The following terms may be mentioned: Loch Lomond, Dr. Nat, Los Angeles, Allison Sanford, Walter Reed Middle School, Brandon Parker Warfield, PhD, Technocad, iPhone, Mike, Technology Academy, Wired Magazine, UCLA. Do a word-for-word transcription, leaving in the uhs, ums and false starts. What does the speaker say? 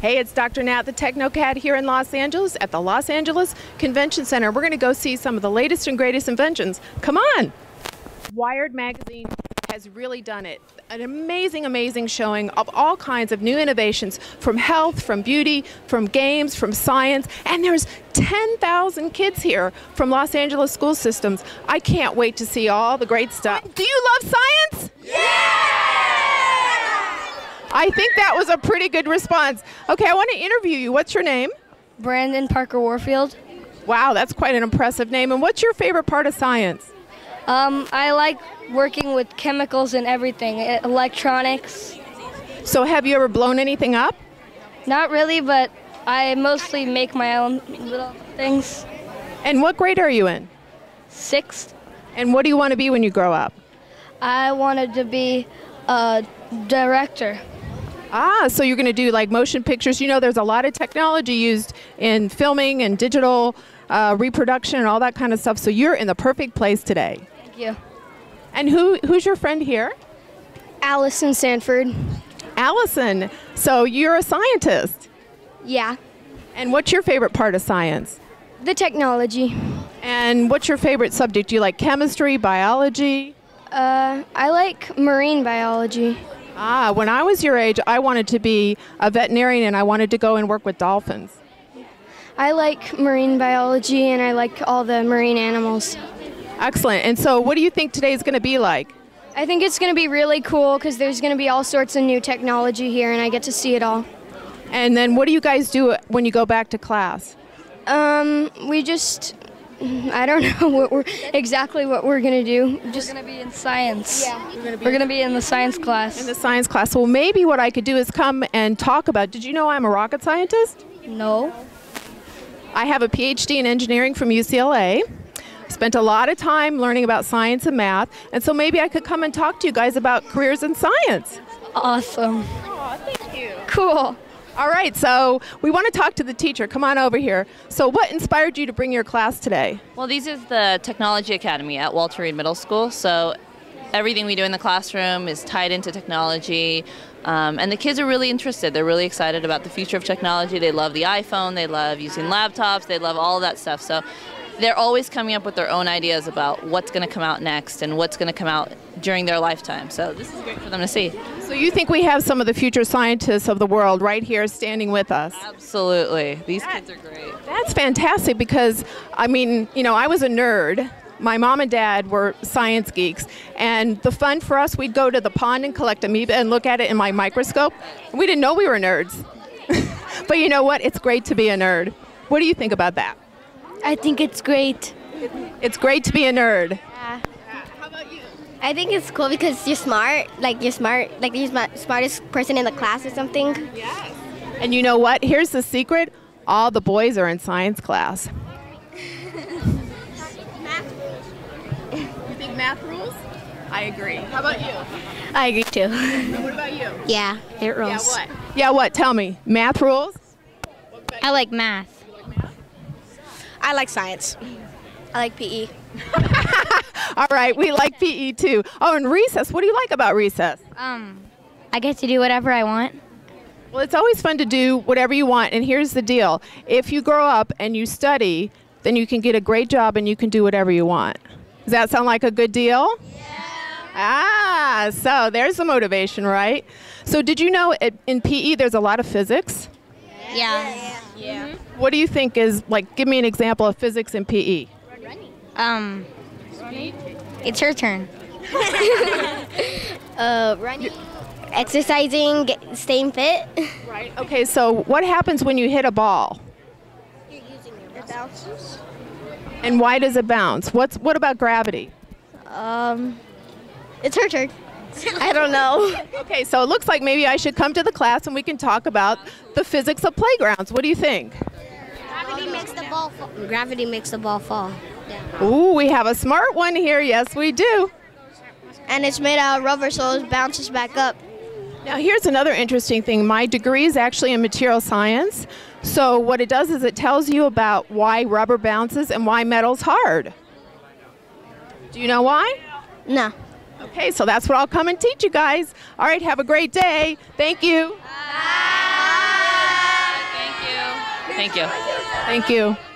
Hey, it's Doctor Nat, the Technocad here in Los Angeles at the Los Angeles Convention Center. We're going to go see some of the latest and greatest inventions. Come on! Wired Magazine has really done it. An amazing, amazing showing of all kinds of new innovations, from health, from beauty, from games, from science, and there's ten thousand kids here from Los Angeles school systems. I can't wait to see all the great stuff. Do you love science? Yeah! I think that was a pretty good response. Okay, I want to interview you. What's your name? Brandon Parker Warfield. Wow, that's quite an impressive name. And what's your favorite part of science? Um, I like working with chemicals and everything, electronics. So have you ever blown anything up? Not really, but I mostly make my own little things. And what grade are you in? Sixth. And what do you want to be when you grow up? I wanted to be a director. Ah, so you're going to do like motion pictures. You know, there's a lot of technology used in filming and digital uh, reproduction and all that kind of stuff. So you're in the perfect place today. Thank you. And who who's your friend here? Allison Sanford. Allison, so you're a scientist. Yeah. And what's your favorite part of science? The technology. And what's your favorite subject? Do you like chemistry, biology? Uh, I like marine biology. Ah, when I was your age, I wanted to be a veterinarian and I wanted to go and work with dolphins. I like marine biology and I like all the marine animals. Excellent. And so what do you think today's going to be like? I think it's going to be really cool because there's going to be all sorts of new technology here and I get to see it all. And then what do you guys do when you go back to class? Um, we just... I don't know what we're, exactly what we're going to do. We're just going to be in science. Yeah. We're going to be in the science class. In the science class. Well, maybe what I could do is come and talk about, did you know I'm a rocket scientist? No. I have a P H D in engineering from U C L A. Spent a lot of time learning about science and math, and so maybe I could come and talk to you guys about careers in science. Awesome. Aw, thank you. Cool. All right, so we want to talk to the teacher. Come on over here. So what inspired you to bring your class today? Well, this is the Technology Academy at Walter Reed Middle School. So everything we do in the classroom is tied into technology. Um, and the kids are really interested. They're really excited about the future of technology. They love the iPhone. They love using laptops. They love all that stuff. So they're always coming up with their own ideas about what's going to come out next and what's going to come out during their lifetime. So this is great for them to see. So you think we have some of the future scientists of the world right here standing with us? Absolutely. These that, kids are great. That's fantastic because, I mean, you know, I was a nerd. My mom and dad were science geeks. And the fun for us, we'd go to the pond and collect amoeba and look at it in my microscope. We didn't know we were nerds. But you know what? It's great to be a nerd. What do you think about that? I think it's great. It's great to be a nerd. Yeah. How about you? I think it's cool because you're smart. Like you're smart. Like you're the smartest person in the class or something. Yes. And you know what? Here's the secret. All the boys are in science class. Math rules. You think math rules? I agree. How about you? I agree too. And what about you? Yeah, it rules. Yeah, what? Yeah, what? Tell me. Math rules? I like math. I like science. I like P E. All right, we like P E too. Oh, and recess. What do you like about recess? Um, I get to do whatever I want. Well, it's always fun to do whatever you want, and here's the deal. If you grow up and you study, then you can get a great job and you can do whatever you want. Does that sound like a good deal? Yeah. Ah, so there's the motivation, right? So did you know it, in P E there's a lot of physics? Yeah. Yeah. Yeah. Mm-hmm. What do you think is, like, give me an example of physics in P E? Running. Um, Running. It's your turn. uh, running. Exercising, get, staying fit. Right. Okay, so what happens when you hit a ball? You're using your it bounces. And why does it bounce? What's What about gravity? Um, it's her turn. I don't know. Okay, so it looks like maybe I should come to the class and we can talk about the physics of playgrounds. What do you think? Gravity makes the ball fall. Gravity makes the ball fall. Yeah. Ooh, we have a smart one here. Yes, we do. And it's made out of rubber, so it bounces back up. Now, here's another interesting thing. My degree is actually in material science. So what it does is it tells you about why rubber bounces and why metal's hard. Do you know why? No. Okay, so that's what I'll come and teach you guys. All right, have a great day. Thank you. Bye. Thank you. Thank you.